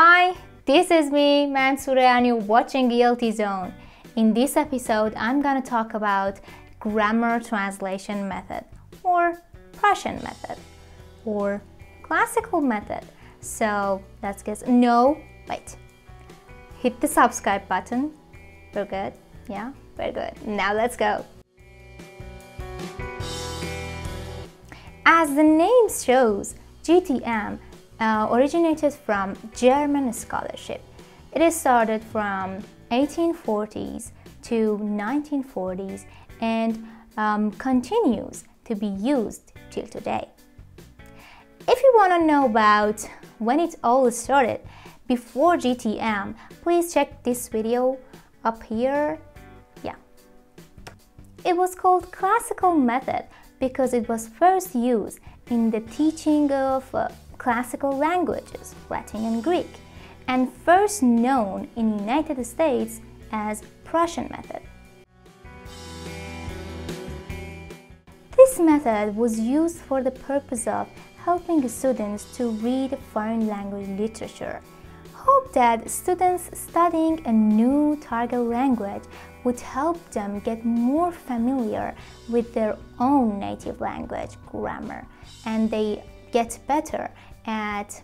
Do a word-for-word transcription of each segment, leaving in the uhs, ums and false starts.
Hi, this is me, Mansoura, and you're watching E L T Zone. In this episode, I'm gonna talk about Grammar Translation Method, or Prussian Method, or Classical Method. So, let's get... No, wait. Hit the subscribe button. We're good? Yeah, we're good. Now let's go. As the name shows, G T M Uh, originated from German scholarship. It is started from eighteen forties to nineteen forties and um, continues to be used till today. If you want to know about when it all started before G T M, please check this video up here. Yeah. It was called Classical Method because it was first used in the teaching of uh, classical languages, Latin and Greek, and first known in the United States as Prussian Method. This method was used for the purpose of helping students to read foreign language literature, hoped that students studying a new target language would help them get more familiar with their own native language grammar, and they get better at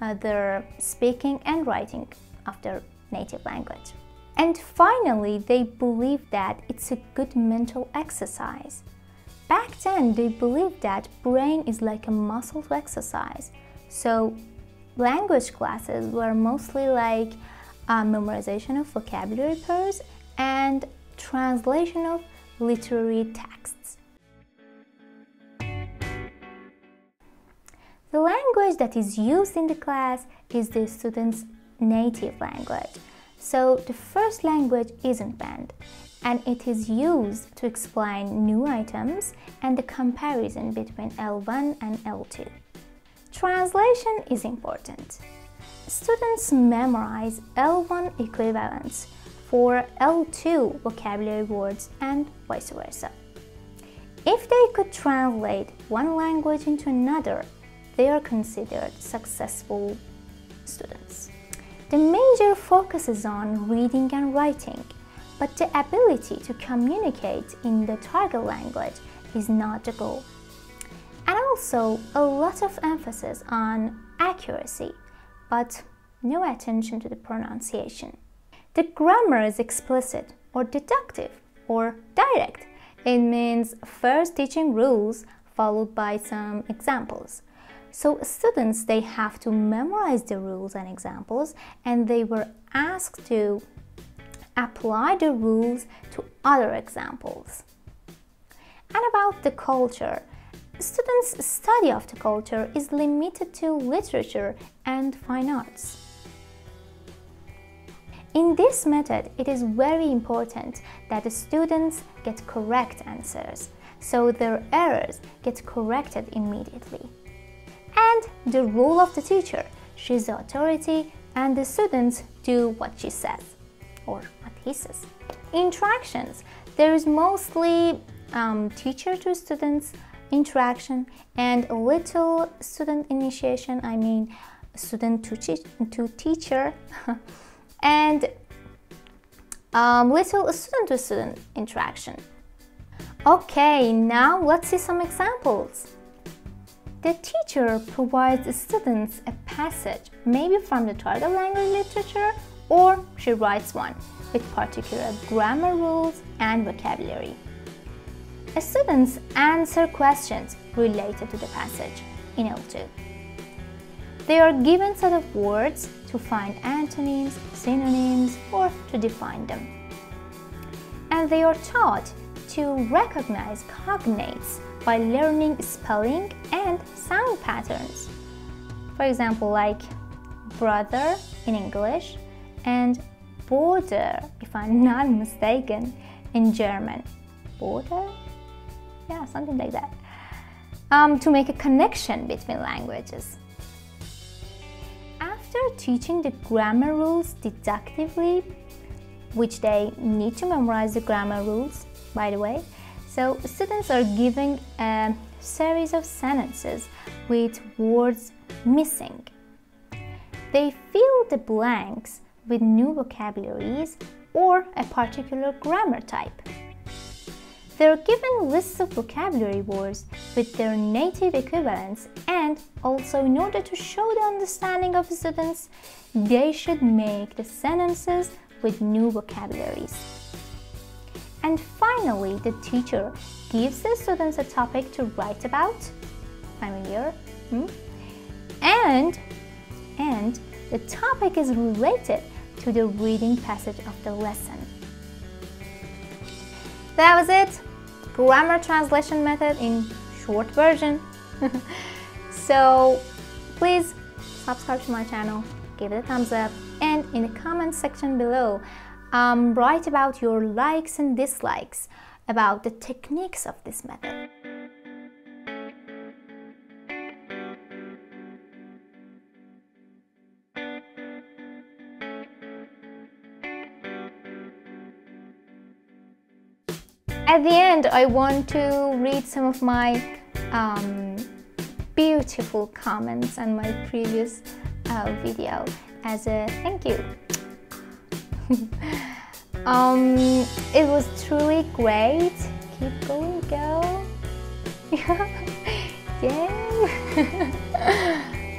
uh, their speaking and writing of their native language. And finally, they believed that it's a good mental exercise. Back then, they believed that brain is like a muscle to exercise. So language classes were mostly like uh, memorization of vocabulary pairs and translation of literary texts. The language that is used in the class is the student's native language, so the first language isn't banned, and it is used to explain new items and the comparison between L one and L two. Translation is important. Students memorize L one equivalents for L two vocabulary words and vice versa. If they could translate one language into another, they are considered successful students. The major focus is on reading and writing, but the ability to communicate in the target language is not the goal. And also a lot of emphasis on accuracy, but no attention to the pronunciation. The grammar is explicit or deductive or direct. It means first teaching rules followed by some examples. So students, they have to memorize the rules and examples, and they were asked to apply the rules to other examples. And about the culture, students' study of the culture is limited to literature and fine arts. In this method, it is very important that the students get correct answers, so their errors get corrected immediately. And the role of the teacher, she's the authority, and the students do what she says, or what he says. Interactions, there is mostly um, teacher to students interaction and a little student initiation, I mean student to, te to teacher, and um, little student to student interaction. Okay, now let's see some examples. The teacher provides students a passage, maybe from the target language literature, or she writes one with particular grammar rules and vocabulary. The students answer questions related to the passage in L two. They are given a set of words to find antonyms, synonyms, or to define them. And they are taught to recognize cognates by learning spelling and sound patterns. For example, like brother in English and border, if I'm not mistaken, in German. Border? Yeah, something like that. Um, to make a connection between languages. After teaching the grammar rules deductively, which they need to memorize the grammar rules, by the way, so students are given a series of sentences with words missing. They fill the blanks with new vocabularies or a particular grammar type. They're given lists of vocabulary words with their native equivalents, and also, in order to show the understanding of students, they should make the sentences with new vocabularies. And finally, the teacher gives the students a topic to write about, familiar, hmm? and, and the topic is related to the reading passage of the lesson. That was it! Grammar translation method in short version. So please subscribe to my channel, give it a thumbs up, and in the comment section below um, write about your likes and dislikes about the techniques of this method. At the end, I want to read some of my um, beautiful comments on my previous uh, video as a thank you. um, it was truly great. Keep going, girl. Yeah.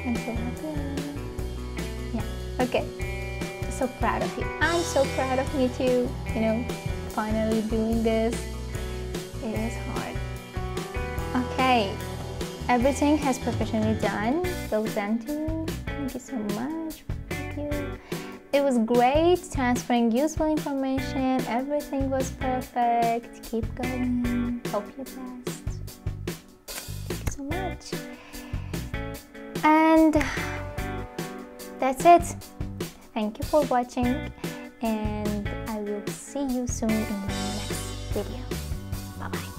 I'm so happy. Yeah. Okay. So proud of you. I'm so proud of me too. You know, finally doing this. It is hard. Okay, everything has professionally done. Well done to you. Thank you so much. Thank you. It was great transferring useful information. Everything was perfect. Keep going. Hope you're blessed. Thank you so much. And that's it. Thank you for watching, and I will see you soon in my next video. Bye-bye.